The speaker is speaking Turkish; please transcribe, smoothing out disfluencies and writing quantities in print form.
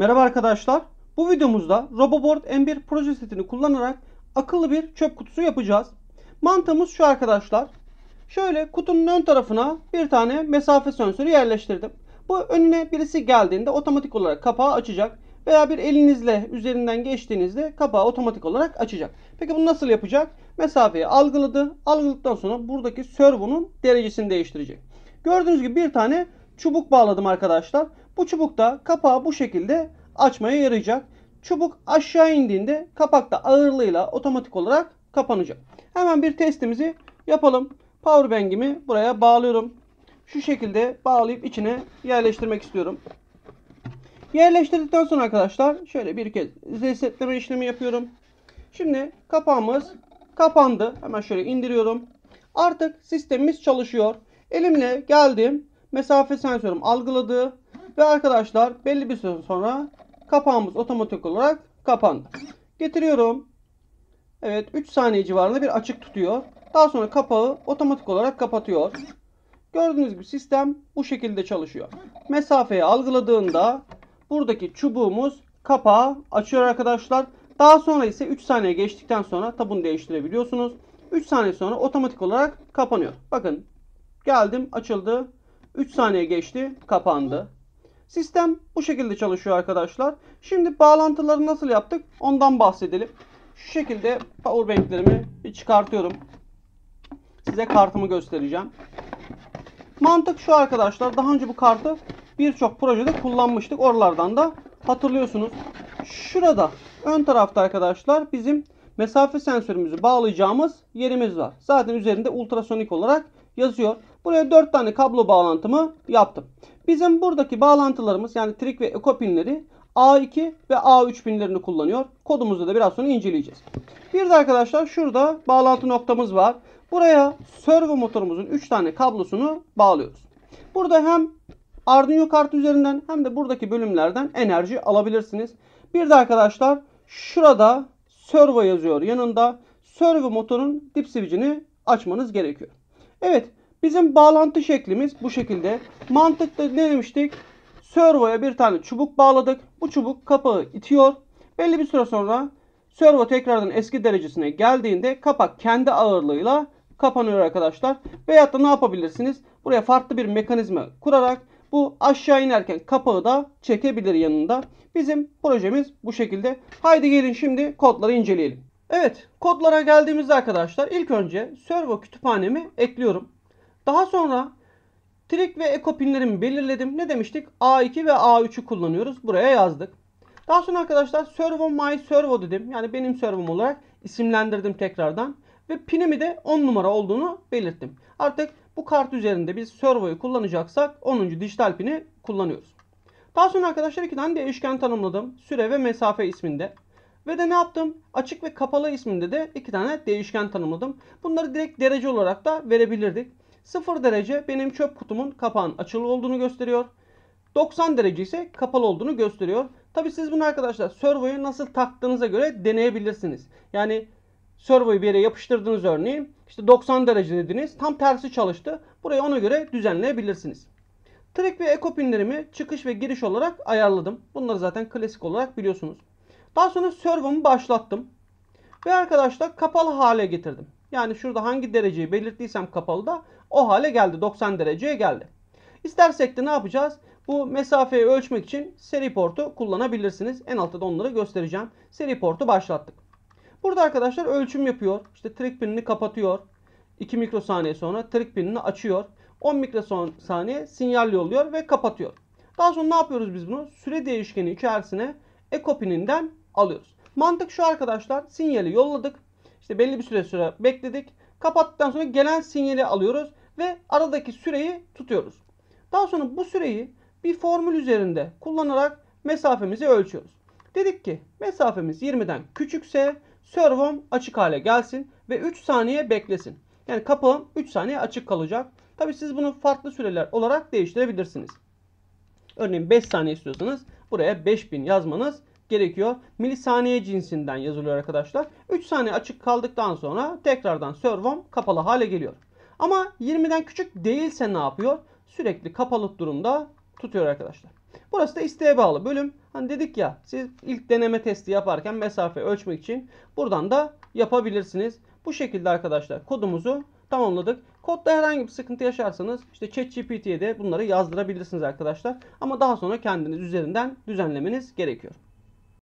Merhaba arkadaşlar. Bu videomuzda Roboboard M1 proje setini kullanarak akıllı bir çöp kutusu yapacağız. Mantığımız şu arkadaşlar. Şöyle kutunun ön tarafına bir tane mesafe sensörü yerleştirdim. Bu önüne birisi geldiğinde otomatik olarak kapağı açacak. Veya bir elinizle üzerinden geçtiğinizde kapağı otomatik olarak açacak. Peki bunu nasıl yapacak? Mesafeyi algıladı. Algıladıktan sonra buradaki servonun derecesini değiştirecek. Gördüğünüz gibi bir tane çubuk bağladım arkadaşlar. Bu çubuk da kapağı bu şekilde açmaya yarayacak. Çubuk aşağı indiğinde kapak da ağırlığıyla otomatik olarak kapanacak. Hemen bir testimizi yapalım. Powerbank'imi buraya bağlıyorum. Şu şekilde bağlayıp içine yerleştirmek istiyorum. Yerleştirdikten sonra arkadaşlar şöyle bir kez resetleme işlemi yapıyorum. Şimdi kapağımız kapandı. Hemen şöyle indiriyorum. Artık sistemimiz çalışıyor. Elimle geldim. Mesafe sensörüm algıladı. Ve arkadaşlar belli bir süre sonra kapağımız otomatik olarak kapandı. Getiriyorum. Evet, 3 saniye civarında bir açık tutuyor. Daha sonra kapağı otomatik olarak kapatıyor. Gördüğünüz gibi sistem bu şekilde çalışıyor. Mesafeyi algıladığında buradaki çubuğumuz kapağı açıyor arkadaşlar. Daha sonra ise 3 saniye geçtikten sonra bunu değiştirebiliyorsunuz. 3 saniye sonra otomatik olarak kapanıyor. Bakın geldim, açıldı. 3 saniye geçti, kapandı. Sistem bu şekilde çalışıyor arkadaşlar. Şimdi bağlantıları nasıl yaptık ondan bahsedelim. Şu şekilde powerbank'lerimi bir çıkartıyorum. Size kartımı göstereceğim. Mantık şu arkadaşlar. Daha önce bu kartı birçok projede kullanmıştık. Oralardan da hatırlıyorsunuz. Şurada ön tarafta arkadaşlar bizim mesafe sensörümüzü bağlayacağımız yerimiz var. Zaten üzerinde ultrasonik olarak yazıyor. Buraya 4 tane kablo bağlantımı yaptım. Bizim buradaki bağlantılarımız yani trik ve eko pinleri A2 ve A3 pinlerini kullanıyor. Kodumuzu da biraz sonra inceleyeceğiz. Bir de arkadaşlar şurada bağlantı noktamız var. Buraya servo motorumuzun 3 tane kablosunu bağlıyoruz. Burada hem Arduino kartı üzerinden hem de buradaki bölümlerden enerji alabilirsiniz. Bir de arkadaşlar şurada servo yazıyor. Yanında servo motorun dip switch'ini açmanız gerekiyor. Evet, bizim bağlantı şeklimiz bu şekilde. Mantıkta ne demiştik? Servoya bir tane çubuk bağladık. Bu çubuk kapağı itiyor. Belli bir süre sonra servo tekrardan eski derecesine geldiğinde kapak kendi ağırlığıyla kapanıyor arkadaşlar. Veyahut da ne yapabilirsiniz? Buraya farklı bir mekanizma kurarak bu aşağı inerken kapağı da çekebilir yanında. Bizim projemiz bu şekilde. Haydi gelin şimdi kodları inceleyelim. Evet, kodlara geldiğimizde arkadaşlar ilk önce servo kütüphanemi ekliyorum. Daha sonra trik ve eko pinlerimi belirledim. Ne demiştik? A2 ve A3'ü kullanıyoruz. Buraya yazdık. Daha sonra arkadaşlar servo my servo dedim. Yani benim servom olarak isimlendirdim tekrardan. Ve pinimi de 10 numara olduğunu belirttim. Artık bu kart üzerinde biz servoyu kullanacaksak 10. dijital pini kullanıyoruz. Daha sonra arkadaşlar 2 tane değişken tanımladım. Süre ve mesafe isminde. Ve de ne yaptım? Açık ve kapalı isminde de 2 tane değişken tanımladım. Bunları direkt derece olarak da verebilirdik. 0 derece benim çöp kutumun kapağın açılı olduğunu gösteriyor. 90 derece ise kapalı olduğunu gösteriyor. Tabi siz bunu arkadaşlar servoyu nasıl taktığınıza göre deneyebilirsiniz. Yani servoyu bir yere yapıştırdınız örneğin. İşte 90 derece dediniz. Tam tersi çalıştı. Burayı ona göre düzenleyebilirsiniz. Trik ve eko pinlerimi çıkış ve giriş olarak ayarladım. Bunları zaten klasik olarak biliyorsunuz. Daha sonra servomu başlattım. Ve arkadaşlar kapalı hale getirdim. Yani şurada hangi dereceyi belirttiysem kapalı da o hale geldi. 90 dereceye geldi. İstersek de ne yapacağız? Bu mesafeyi ölçmek için seri portu kullanabilirsiniz. En altta da onları göstereceğim. Seri portu başlattık. Burada arkadaşlar ölçüm yapıyor. İşte trik pinini kapatıyor. 2 mikrosaniye sonra trik pinini açıyor. 10 mikrosaniye sinyal yolluyor ve kapatıyor. Daha sonra ne yapıyoruz biz bunu? Süre değişkeni içerisine eko pininden alıyoruz. Mantık şu arkadaşlar. Sinyali yolladık. İşte belli bir süre bekledik. Kapattıktan sonra gelen sinyali alıyoruz ve aradaki süreyi tutuyoruz. Daha sonra bu süreyi bir formül üzerinde kullanarak mesafemizi ölçüyoruz. Dedik ki mesafemiz 20'den küçükse servom açık hale gelsin ve 3 saniye beklesin. Yani kapağım 3 saniye açık kalacak. Tabii siz bunu farklı süreler olarak değiştirebilirsiniz. Örneğin 5 saniye istiyorsanız buraya 5000 yazmanız gerekiyor. Milisaniye cinsinden yazılıyor arkadaşlar. 3 saniye açık kaldıktan sonra tekrardan servom kapalı hale geliyor. Ama 20'den küçük değilse ne yapıyor? Sürekli kapalı durumda tutuyor arkadaşlar. Burası da isteğe bağlı bölüm. Hani dedik ya, siz ilk deneme testi yaparken mesafe ölçmek için buradan da yapabilirsiniz. Bu şekilde arkadaşlar kodumuzu tamamladık. Kodda herhangi bir sıkıntı yaşarsanız işte ChatGPT'ye de bunları yazdırabilirsiniz arkadaşlar. Ama daha sonra kendiniz üzerinden düzenlemeniz gerekiyor.